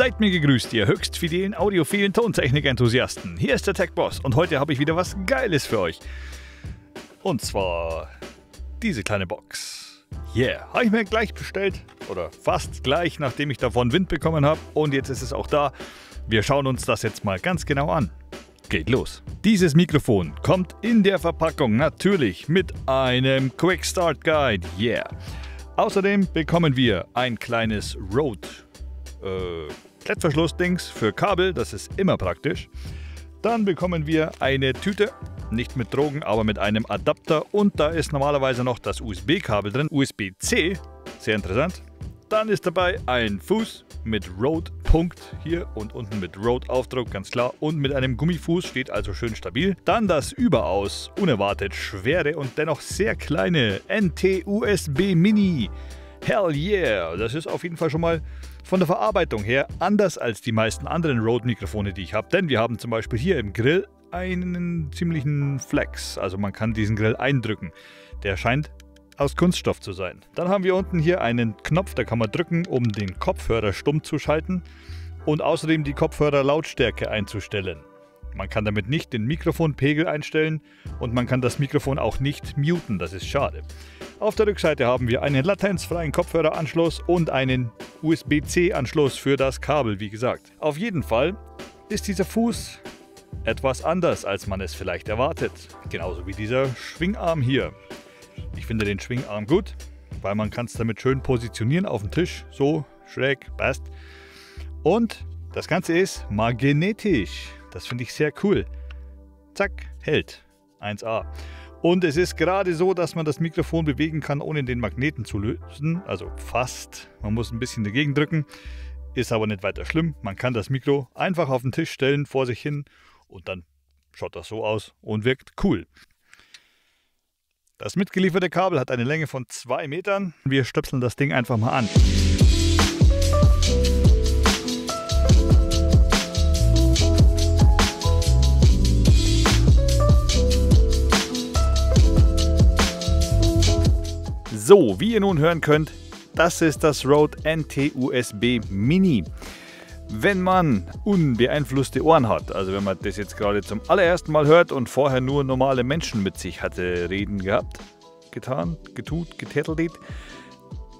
Seid mir gegrüßt, ihr höchst fidelen, audiophilen Tontechnik-Enthusiasten. Hier ist der Tech-Boss und heute habe ich wieder was Geiles für euch. Und zwar diese kleine Box. Yeah, habe ich mir gleich bestellt oder fast gleich, nachdem ich davon Wind bekommen habe. Und jetzt ist es auch da. Wir schauen uns das jetzt mal ganz genau an. Geht los. Dieses Mikrofon kommt in der Verpackung natürlich mit einem Quick Start Guide. Yeah. Außerdem bekommen wir ein kleines Rode Klettverschluss-Dings für Kabel, das ist immer praktisch. Dann bekommen wir eine Tüte, nicht mit Drogen, aber mit einem Adapter, und da ist normalerweise noch das USB-Kabel drin, USB-C, sehr interessant. Dann ist dabei ein Fuß mit Rode Punkt hier und unten mit Rode Aufdruck, ganz klar, und mit einem Gummifuß, steht also schön stabil. Dann das überaus unerwartet schwere und dennoch sehr kleine NT-USB-Mini. Hell yeah! Das ist auf jeden Fall schon mal von der Verarbeitung her anders als die meisten anderen Rode-Mikrofone, die ich habe. Denn wir haben zum Beispiel hier im Grill einen ziemlichen Flex. Also man kann diesen Grill eindrücken. Der scheint aus Kunststoff zu sein. Dann haben wir unten hier einen Knopf, da kann man drücken, um den Kopfhörer stumm zu schalten und außerdem die Kopfhörerlautstärke einzustellen. Man kann damit nicht den Mikrofonpegel einstellen und man kann das Mikrofon auch nicht muten, das ist schade. Auf der Rückseite haben wir einen latenzfreien Kopfhöreranschluss und einen USB-C-Anschluss für das Kabel, wie gesagt. Auf jeden Fall ist dieser Fuß etwas anders, als man es vielleicht erwartet. Genauso wie dieser Schwingarm hier. Ich finde den Schwingarm gut, weil man kann es damit schön positionieren auf dem Tisch. So, schräg, passt. Und das Ganze ist magnetisch. Das finde ich sehr cool. Zack, hält. 1A. Und es ist gerade so, dass man das Mikrofon bewegen kann, ohne den Magneten zu lösen. Also fast. Man muss ein bisschen dagegen drücken. Ist aber nicht weiter schlimm. Man kann das Mikro einfach auf den Tisch stellen, vor sich hin. Und dann schaut das so aus und wirkt cool. Das mitgelieferte Kabel hat eine Länge von 2 Metern. Wir stöpseln das Ding einfach mal an. So, wie ihr nun hören könnt, das ist das Rode NT-USB-Mini. Wenn man unbeeinflusste Ohren hat, also wenn man das jetzt gerade zum allerersten Mal hört und vorher nur normale Menschen mit sich hatte reden gehabt, getan, getut, getätelt,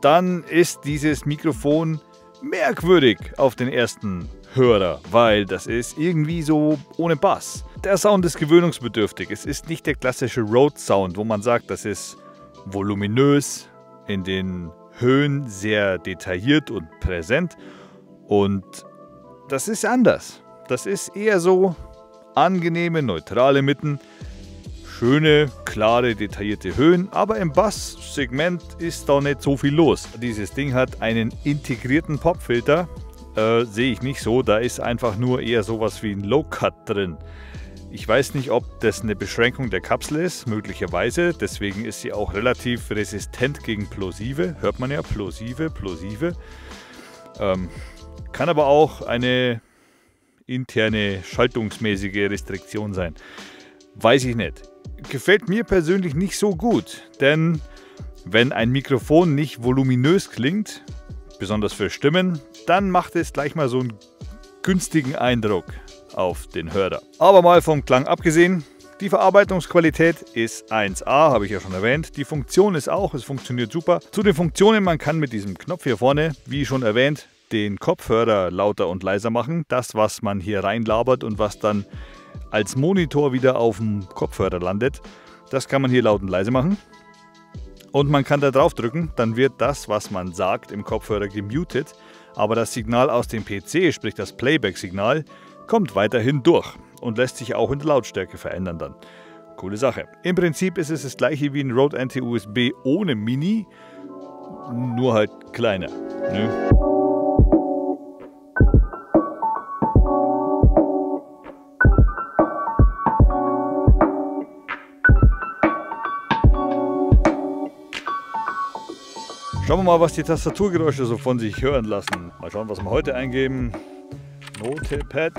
dann ist dieses Mikrofon merkwürdig auf den ersten Hörer, weil das ist irgendwie so ohne Bass. Der Sound ist gewöhnungsbedürftig. Es ist nicht der klassische Rode-Sound, wo man sagt, das ist voluminös, in den Höhen sehr detailliert und präsent, und das ist anders. Das ist eher so angenehme, neutrale Mitten, schöne, klare, detaillierte Höhen, aber im Basssegment ist da nicht so viel los. Dieses Ding hat einen integrierten Popfilter, sehe ich nicht so, da ist einfach nur eher sowas wie ein Low-Cut drin. Ich weiß nicht, ob das eine Beschränkung der Kapsel ist, möglicherweise. Deswegen ist sie auch relativ resistent gegen Plosive. Hört man ja, Plosive. Kann aber auch eine interne schaltungsmäßige Restriktion sein. Weiß ich nicht. Gefällt mir persönlich nicht so gut, denn wenn ein Mikrofon nicht voluminös klingt, besonders für Stimmen, dann macht es gleich mal so einen günstigen Eindruck auf den Hörer. Aber mal vom Klang abgesehen, die Verarbeitungsqualität ist 1A, habe ich ja schon erwähnt. Die Funktion ist auch, es funktioniert super. Zu den Funktionen, man kann mit diesem Knopf hier vorne, wie schon erwähnt, den Kopfhörer lauter und leiser machen. Das, was man hier reinlabert und was dann als Monitor wieder auf dem Kopfhörer landet, das kann man hier laut und leise machen. Und man kann da drauf drücken, dann wird das, was man sagt, im Kopfhörer gemutet. Aber das Signal aus dem PC, sprich das Playback-Signal, kommt weiterhin durch und lässt sich auch in der Lautstärke verändern dann. Coole Sache. Im Prinzip ist es das gleiche wie ein Rode NT-USB ohne Mini, nur halt kleiner. Ne? Schauen wir mal, was die Tastaturgeräusche so von sich hören lassen. Mal schauen, was wir heute eingeben. Notepad,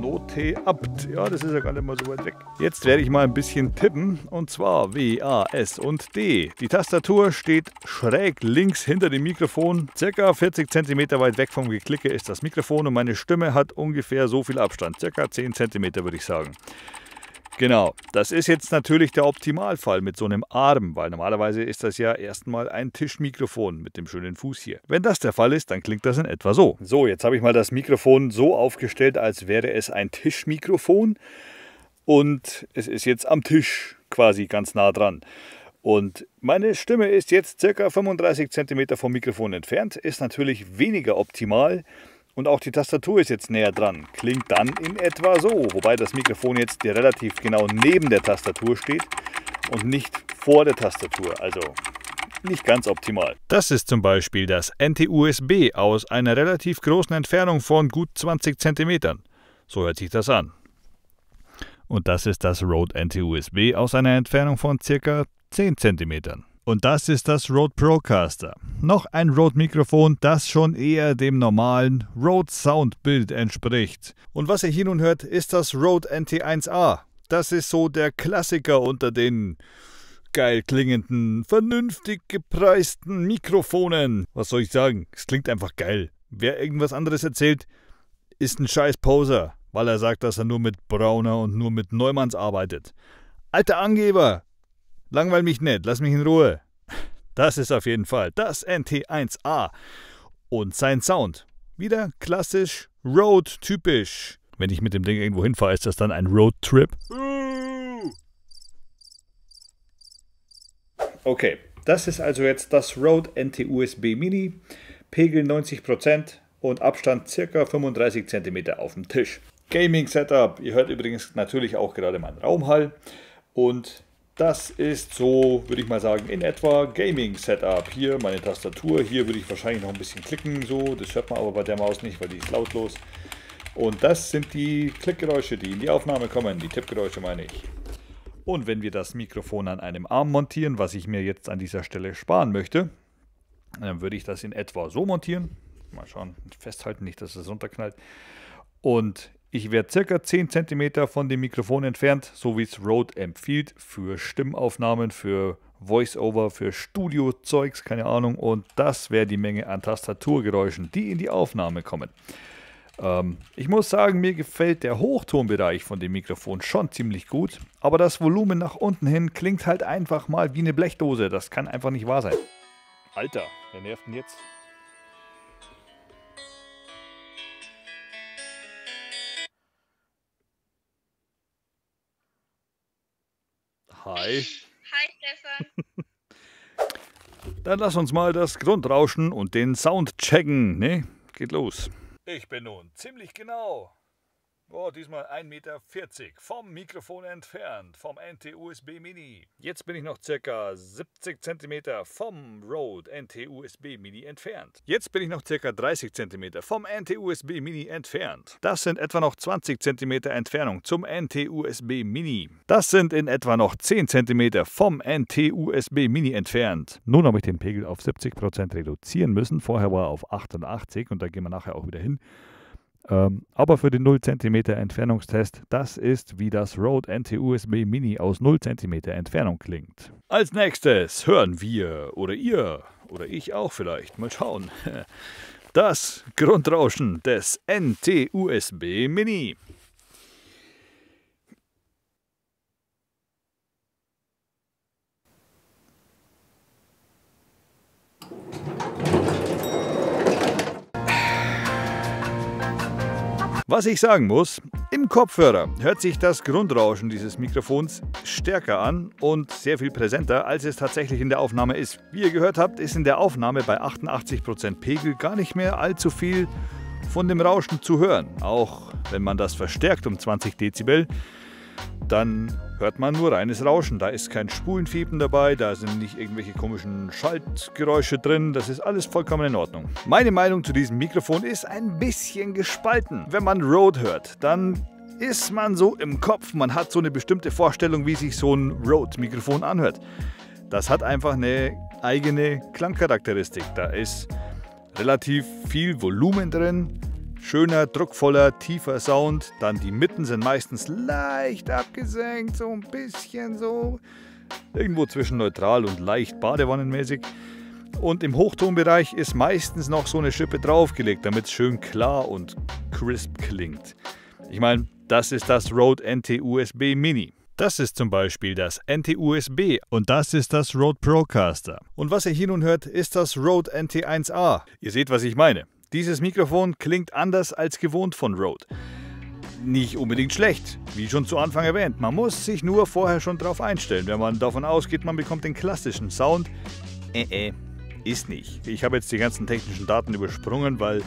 Note apt. Ja, das ist ja gar nicht mal so weit weg. Jetzt werde ich mal ein bisschen tippen, und zwar W, A, S und D. Die Tastatur steht schräg links hinter dem Mikrofon. Circa 40 cm weit weg vom Geklicke ist das Mikrofon und meine Stimme hat ungefähr so viel Abstand. Circa 10 cm würde ich sagen. Genau, das ist jetzt natürlich der Optimalfall mit so einem Arm, weil normalerweise ist das ja erstmal ein Tischmikrofon mit dem schönen Fuß hier. Wenn das der Fall ist, dann klingt das in etwa so. So, jetzt habe ich mal das Mikrofon so aufgestellt, als wäre es ein Tischmikrofon, und es ist jetzt am Tisch quasi ganz nah dran. Und meine Stimme ist jetzt ca. 35 cm vom Mikrofon entfernt, ist natürlich weniger optimal. Und auch die Tastatur ist jetzt näher dran, klingt dann in etwa so, wobei das Mikrofon jetzt relativ genau neben der Tastatur steht und nicht vor der Tastatur, also nicht ganz optimal. Das ist zum Beispiel das NT-USB aus einer relativ großen Entfernung von gut 20 cm, so hört sich das an. Und das ist das Rode NT-USB aus einer Entfernung von ca. 10 cm. Und das ist das Rode Procaster. Noch ein Rode-Mikrofon, das schon eher dem normalen Rode-Soundbild entspricht. Und was ihr hier nun hört, ist das Rode NT1A. Das ist so der Klassiker unter den geil klingenden, vernünftig gepreisten Mikrofonen. Was soll ich sagen? Es klingt einfach geil. Wer irgendwas anderes erzählt, ist ein scheiß Poser, weil er sagt, dass er nur mit Brauner und nur mit Neumanns arbeitet. Alter Angeber! Langweil mich nicht, lass mich in Ruhe. Das ist auf jeden Fall das NT1A und sein Sound. Wieder klassisch Road-typisch. Wenn ich mit dem Ding irgendwo hinfahre, ist das dann ein Roadtrip? Okay, das ist also jetzt das Rode NT-USB-Mini. Pegel 90% und Abstand ca. 35 cm auf dem Tisch. Gaming-Setup. Ihr hört übrigens natürlich auch gerade meinen Raumhall. Und das ist so, würde ich mal sagen, in etwa Gaming-Setup. Hier meine Tastatur, hier würde ich wahrscheinlich noch ein bisschen klicken, so. Das hört man aber bei der Maus nicht, weil die ist lautlos. Und das sind die Klickgeräusche, die in die Aufnahme kommen, die Tippgeräusche meine ich. Und wenn wir das Mikrofon an einem Arm montieren, was ich mir jetzt an dieser Stelle sparen möchte, dann würde ich das in etwa so montieren. Mal schauen, festhalten, nicht, dass es runterknallt. Und ich werde ca. 10 cm von dem Mikrofon entfernt, so wie es Rode empfiehlt, für Stimmaufnahmen, für Voice-Over, für Studio-Zeugs, keine Ahnung. Und das wäre die Menge an Tastaturgeräuschen, die in die Aufnahme kommen. Ich muss sagen, mir gefällt der Hochtonbereich von dem Mikrofon schon ziemlich gut. Aber das Volumen nach unten hin klingt halt einfach mal wie eine Blechdose. Das kann einfach nicht wahr sein. Alter, wer nervt denn jetzt? Hi. Hi, Stefan. Dann lass uns mal das Grundrauschen und den Sound checken. Ne? Geht los. Ich bin nun ziemlich genau, diesmal 1,40 Meter vom Mikrofon entfernt, vom NT-USB-Mini. Jetzt bin ich noch ca. 70 cm vom Rode NT-USB-Mini entfernt. Jetzt bin ich noch ca. 30 cm vom NT-USB-Mini entfernt. Das sind etwa noch 20 cm Entfernung zum NT-USB-Mini. Das sind in etwa noch 10 cm vom NT-USB-Mini entfernt. Nun habe ich den Pegel auf 70% reduzieren müssen. Vorher war er auf 88 und da gehen wir nachher auch wieder hin. Aber für den 0 cm Entfernungstest, das ist wie das Rode NT-USB Mini aus 0 cm Entfernung klingt. Als nächstes hören wir, oder ihr, oder ich auch vielleicht, mal schauen, das Grundrauschen des NT-USB Mini. Was ich sagen muss, im Kopfhörer hört sich das Grundrauschen dieses Mikrofons stärker an und sehr viel präsenter, als es tatsächlich in der Aufnahme ist. Wie ihr gehört habt, ist in der Aufnahme bei 88% Pegel gar nicht mehr allzu viel von dem Rauschen zu hören. Auch wenn man das verstärkt um 20 Dezibel, dann hört man nur reines Rauschen. Da ist kein Spulenfiepen dabei, da sind nicht irgendwelche komischen Schaltgeräusche drin. Das ist alles vollkommen in Ordnung. Meine Meinung zu diesem Mikrofon ist ein bisschen gespalten. Wenn man Rode hört, dann ist man so im Kopf. Man hat so eine bestimmte Vorstellung, wie sich so ein Rode-Mikrofon anhört. Das hat einfach eine eigene Klangcharakteristik. Da ist relativ viel Volumen drin. Schöner, druckvoller, tiefer Sound. Dann die Mitten sind meistens leicht abgesenkt, so ein bisschen so. Irgendwo zwischen neutral und leicht badewannenmäßig. Und im Hochtonbereich ist meistens noch so eine Schippe draufgelegt, damit es schön klar und crisp klingt. Ich meine, das ist das Rode NT-USB-Mini. Das ist zum Beispiel das NT-USB und das ist das Rode Procaster. Und was ihr hier nun hört, ist das Rode NT1A. Ihr seht, was ich meine. Dieses Mikrofon klingt anders als gewohnt von Rode. Nicht unbedingt schlecht, wie schon zu Anfang erwähnt. Man muss sich nur vorher schon drauf einstellen, wenn man davon ausgeht, man bekommt den klassischen Sound. Ist nicht. Ich habe jetzt die ganzen technischen Daten übersprungen, weil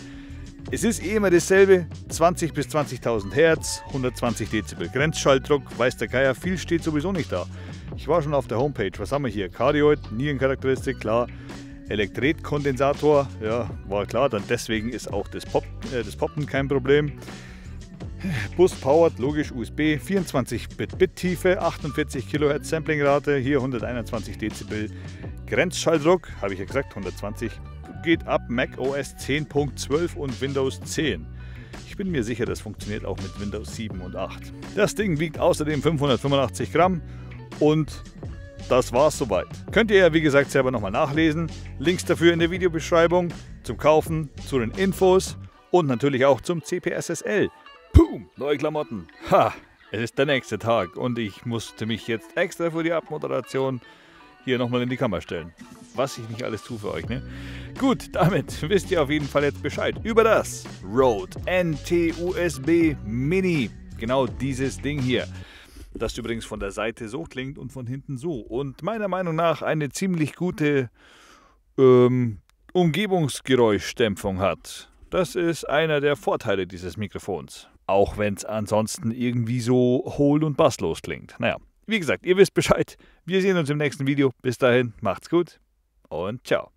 es ist eh immer dasselbe, 20 bis 20.000 Hertz, 120 Dezibel Grenzschalldruck, weiß der Geier, viel steht sowieso nicht da. Ich war schon auf der Homepage, was haben wir hier? Cardioid, Nierencharakteristik, klar, Elektretkondensator, ja, war klar, dann deswegen ist auch das Poppen kein Problem. Bus powered, logisch, USB, 24-Bit-Tiefe, 48 kHz Samplingrate, hier 121 Dezibel Grenzschalldruck, habe ich ja gesagt, 120, geht ab Mac OS 10.12 und Windows 10. Ich bin mir sicher, das funktioniert auch mit Windows 7 und 8. Das Ding wiegt außerdem 585 Gramm und das war's soweit. Könnt ihr ja wie gesagt selber nochmal nachlesen. Links dafür in der Videobeschreibung, zum Kaufen, zu den Infos und natürlich auch zum CPSSL. Boom, neue Klamotten. Ha, es ist der nächste Tag und ich musste mich jetzt extra für die Abmoderation hier nochmal in die Kammer stellen. Was ich nicht alles tue für euch, ne? Gut, damit wisst ihr auf jeden Fall jetzt Bescheid über das Rode NT-USB Mini. Genau dieses Ding hier. Das übrigens von der Seite so klingt und von hinten so. Und meiner Meinung nach eine ziemlich gute Umgebungsgeräuschdämpfung hat. Das ist einer der Vorteile dieses Mikrofons. Auch wenn es ansonsten irgendwie so hohl und basslos klingt. Naja, wie gesagt, ihr wisst Bescheid. Wir sehen uns im nächsten Video. Bis dahin, macht's gut und ciao.